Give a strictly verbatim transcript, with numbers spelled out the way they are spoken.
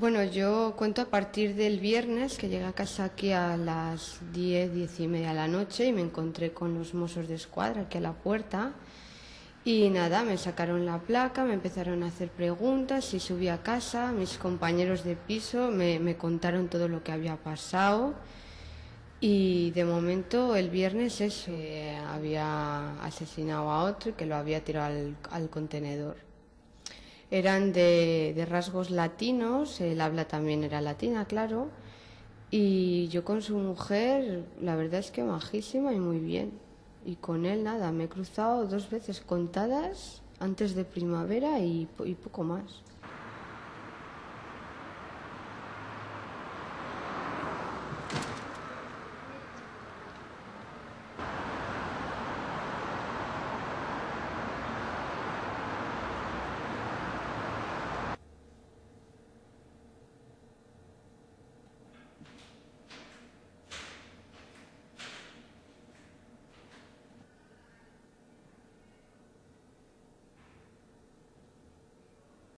Bueno, yo cuento a partir del viernes, que llegué a casa aquí a las diez, diez y media de la noche y me encontré con los Mossos de Escuadra aquí a la puerta y nada, me sacaron la placa, me empezaron a hacer preguntas y subí a casa, mis compañeros de piso me, me contaron todo lo que había pasado y de momento el viernes eso, que había asesinado a otro y que lo había tirado al, al contenedor. Eran de, de rasgos latinos, el habla también era latina, claro, y yo con su mujer, la verdad es que majísima y muy bien. Y con él nada, me he cruzado dos veces contadas antes de primavera y, y poco más.